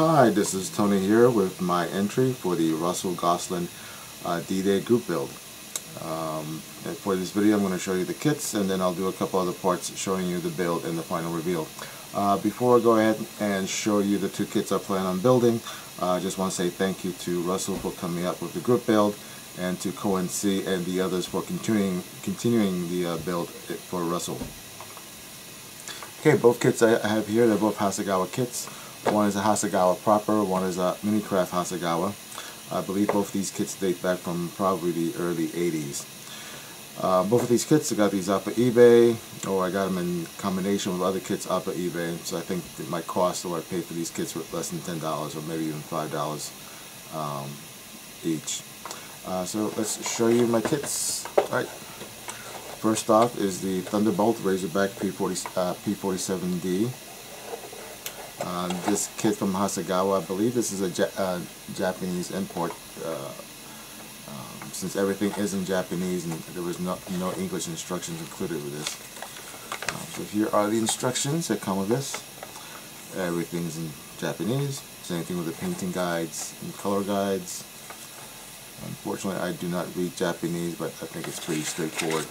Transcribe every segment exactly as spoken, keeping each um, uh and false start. Hi, this is Tony here with my entry for the Russell Gosselin uh, D-Day group build. Um, and for this video I'm going to show you the kits, and then I'll do a couple other parts showing you the build and the final reveal. Uh, before I go ahead and show you the two kits I plan on building, I uh, just want to say thank you to Russell for coming up with the group build, and to Coen C and the others for continuing, continuing the uh, build for Russell. Okay, both kits I have here, they're both Hasegawa kits. One is a Hasegawa proper, one is a Minicraft Hasegawa. I believe both of these kits date back from probably the early eighties. Uh, both of these kits, I got these off of eBay, or I got them in combination with other kits off of eBay. So I think that my cost, or I paid for these kits, were less than ten dollars or maybe even five dollars um, each. Uh, so let's show you my kits. All right. First off is the Thunderbolt Razorback P forty-seven D. Uh, this kit from Hasegawa, I believe this is a ja uh, Japanese import, uh, um, since everything is in Japanese and there was no, no English instructions included with this. Um, so here are the instructions that come with this. Everything's in Japanese. Same thing with the painting guides and color guides. Unfortunately, I do not read Japanese, but I think it's pretty straightforward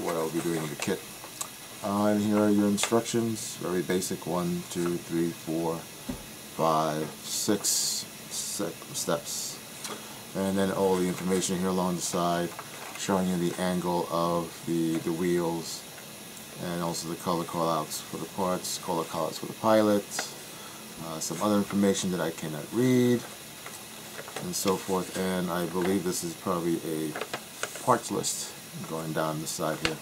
what I'll be doing with the kit. Uh, and here are your instructions, very basic, one, two, three, four, five, six steps. And then all the information here along the side, showing you the angle of the, the wheels, and also the color callouts for the parts, color callouts for the pilot, uh, some other information that I cannot read, and so forth. And I believe this is probably a parts list going down the side here.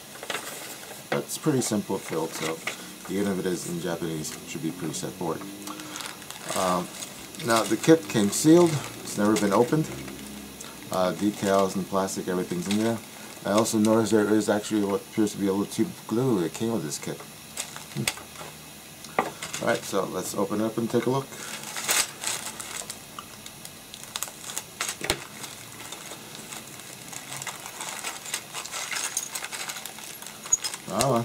That's pretty simple build, so even if it is in Japanese, it should be pretty straightforward. Um, now the kit came sealed, it's never been opened. Uh, decals and plastic, everything's in there. I also noticed there is actually what appears to be a little tube of glue that came with this kit. Hmm. Alright, so let's open it up and take a look. Alright.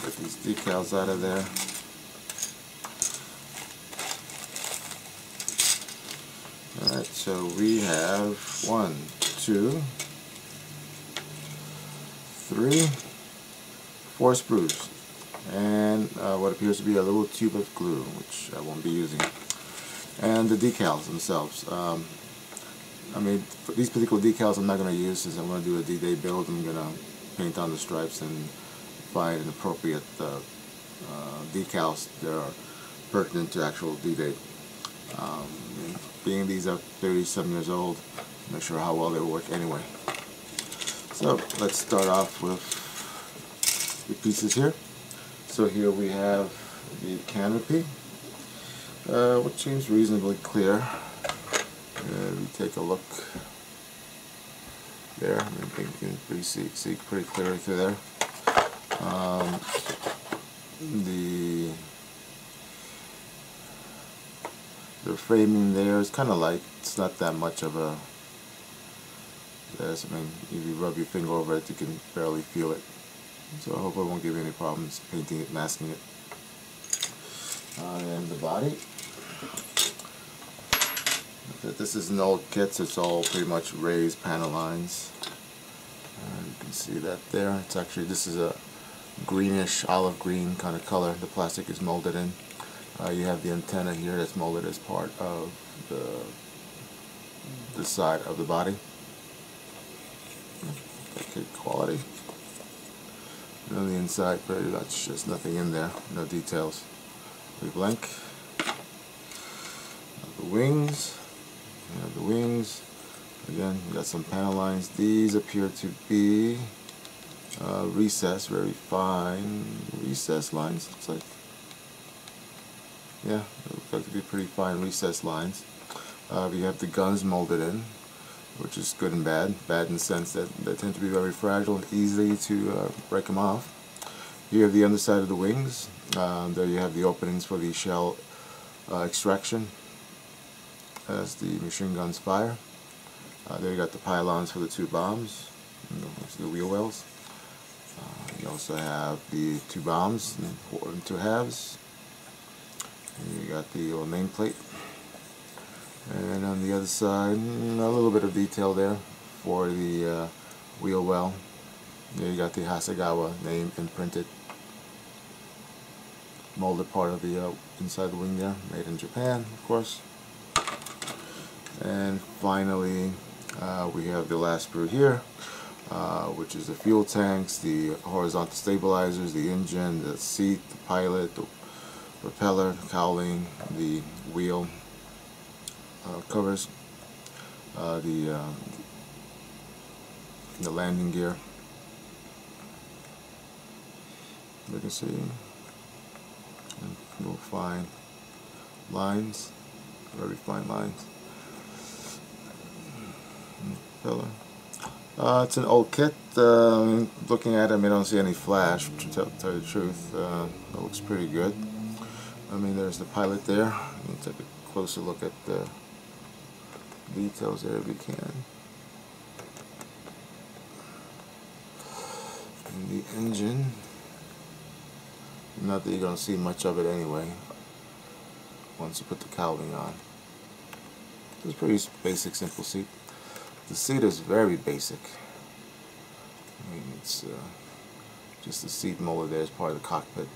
Let's get these decals out of there. Alright, so we have one, two, three, four sprues, and uh, what appears to be a little tube of glue, which I won't be using, and the decals themselves. Um, I mean, for these particular decals I'm not going to use, since I'm going to do a D-Day build. I'm going to paint on the stripes and find an appropriate uh, uh, decals that are pertinent to actual D-Day. Um, being these are thirty-seven years old, I'm not sure how well they work anyway. So let's start off with the pieces here. So here we have the canopy, uh, which seems reasonably clear. Uh, we take a look there. I think you can pretty see, see pretty clearly through there. Um, the the framing there is kind of light. It's not that much of a. Yes, I mean, if you rub your finger over it, you can barely feel it. So I hope I won't give you any problems painting it, masking it. Uh, and the body. This is an old kit, so it's all pretty much raised panel lines. Uh, you can see that there. It's actually, this is a greenish, olive green kind of color the plastic is molded in. Uh, you have the antenna here that's molded as part of the, the side of the body. Okay, quality. And on the inside, pretty much there's nothing in there, no details. We blank. The wings. We have the wings. Again, we got some panel lines. These appear to be uh, recessed, very fine recessed lines. Looks like, yeah, looks like to be pretty fine recessed lines. Uh, we have the guns molded in, which is good and bad. Bad in the sense that they tend to be very fragile and easy to uh, break them off. Here have the underside of the wings. Uh, there you have the openings for the shell uh, extraction as the machine guns fire. Uh, there you got the pylons for the two bombs, and the, the wheel wells. Uh, you also have the two bombs in two halves, And you got the old nameplate. And on the other side, a little bit of detail there for the uh, wheel well. There you got the Hasegawa name imprinted. Molded part of the uh, inside the wing there, made in Japan, of course. And finally, uh, we have the last brew here, uh, which is the fuel tanks, the horizontal stabilizers, the engine, the seat, the pilot, the propeller, the cowling, the wheel uh, covers, uh, the uh, the landing gear. You can see, and you'll find lines, very fine lines. Uh, it's an old kit. Uh, looking at them, I don't see any flash, to tell, tell you the truth. Uh, it looks pretty good. I mean, there's the pilot there. We'll take a closer look at the details there if we can. And the engine. Not that you're going to see much of it anyway, once you put the cowling on. It's a pretty basic, simple seat. The seat is very basic. I mean, it's uh, just the seat molded there as part of the cockpit.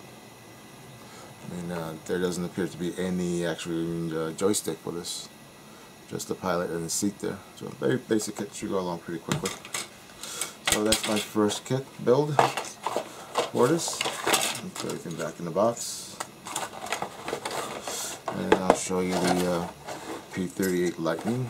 I mean, uh, there doesn't appear to be any actual uh, joystick for this. Just the pilot and the seat there. So very basic kit, should go along pretty quickly. So that's my first kit build for this. Put everything back in the box. And I'll show you the uh, P thirty-eight Lightning.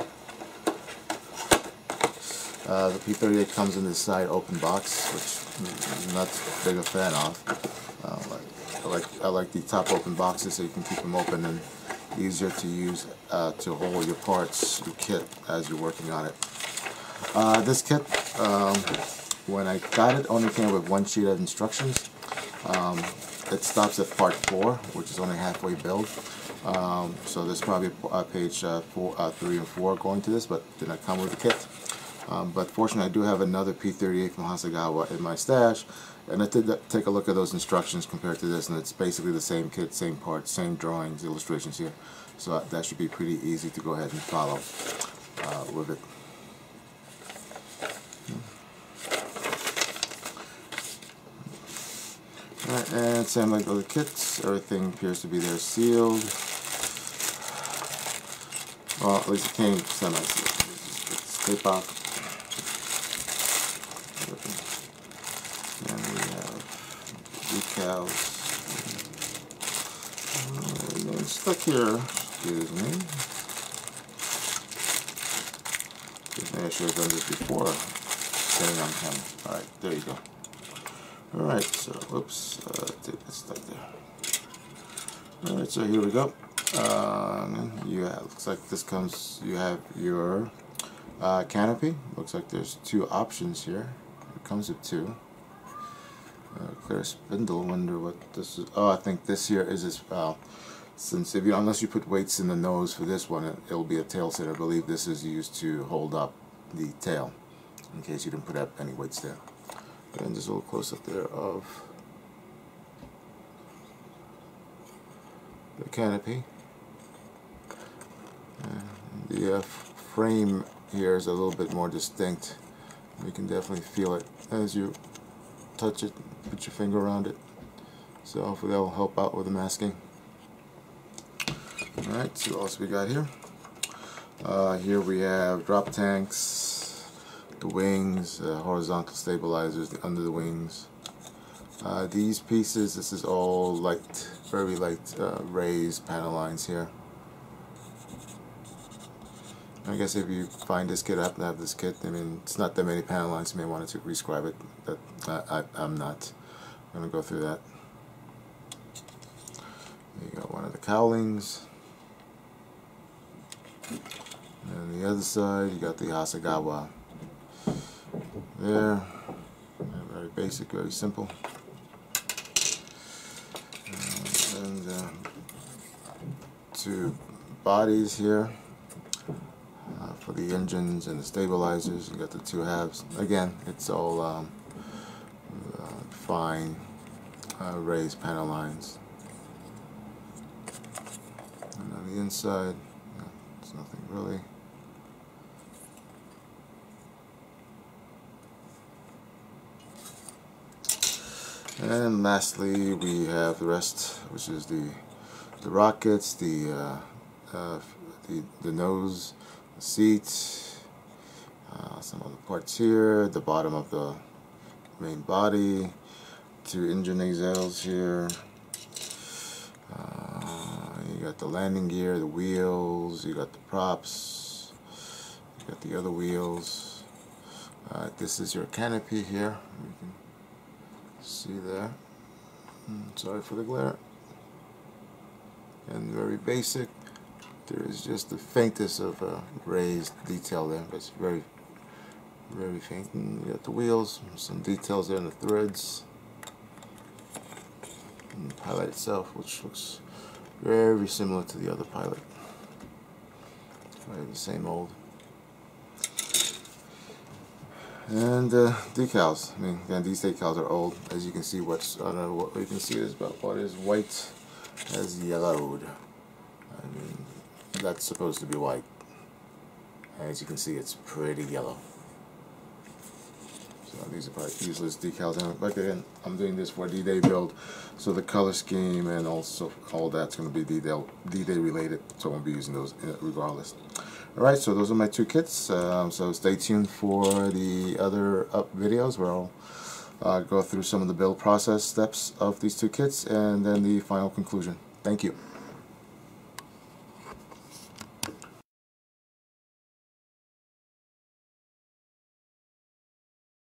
Uh, the P thirty-eight comes in this side open box, which I'm not big a fan of. Uh, like, I, like, I like the top open boxes so you can keep them open and easier to use uh, to hold your parts, your kit, as you're working on it. Uh, this kit, um, when I got it, only came with one sheet of instructions. Um, it stops at part four, which is only halfway built. Um, so there's probably uh, page uh, four, uh, three and four going to this, but did not come with the kit. Um, but fortunately, I do have another P thirty-eight from Hasegawa in my stash, and I did that, take a look at those instructions compared to this, and it's basically the same kit, same parts, same drawings, illustrations here. So uh, that should be pretty easy to go ahead and follow uh, with it. All right, and same like other kits, everything appears to be there sealed. Well, at least it came semi-sealed. It's tape off. And we have decals. And they're stuck here. Excuse me. Excuse me, I should have done this before getting on camera. Alright, there you go. Alright, so, oops, uh, tape is stuck there. Alright, so here we go. Um, you have, looks like this comes, you have your uh, canopy. Looks like there's two options here. Comes with two. Uh, clear spindle. Wonder what this is. Oh, I think this here is as well. Since if you unless you put weights in the nose for this one, it, it'll be a tail set. I believe this is used to hold up the tail, in case you didn't put up any weights there. And there's a little close up there of the canopy. And the uh, frame here is a little bit more distinct. You can definitely feel it as you touch it, put your finger around it. So hopefully that will help out with the masking. Alright, so what else we got here? Uh, here we have drop tanks, the wings, uh, horizontal stabilizers the, under the wings. Uh, these pieces, this is all light, very light uh, raised panel lines here. I guess if you find this kit, I happen to have this kit. I mean, it's not that many panel lines. You may want to rescribe it, but I, I, I'm not. I'm going to go through that. You got one of the cowlings. And on the other side, you got the Hasegawa. There. Very basic, very simple. And, and uh, two bodies here. Uh, for the engines and the stabilizers, you got the two halves. Again, it's all um, uh, fine uh, raised panel lines. on the inside, yeah, there's nothing really. And lastly, we have the rest, which is the the rockets, the uh, uh, the, the nose, the seat, uh, some other parts here, the bottom of the main body, two engine exhales here. Uh, you got the landing gear, the wheels, you got the props, you got the other wheels. Uh, this is your canopy here. You can see there. Mm, sorry for the glare. And very basic. There is just the faintest of uh, raised detail there, but it's very, very faint. And you got the wheels, some details there in the threads. And the pilot itself, which looks very similar to the other pilot, right, the same old. And uh, decals. I mean, again, these decals are old. As you can see, what's I don't know what you can see is about what is white has yellowed. I mean, that's supposed to be white. As you can see, it's pretty yellow. So these are probably useless decals. And like again, I'm doing this for a D-Day build, so the color scheme and also all that's going to be D-Day related. So I won't be using those regardless. All right, so those are my two kits. Um, so stay tuned for the other up videos where I'll uh, go through some of the build process steps of these two kits and then the final conclusion. Thank you.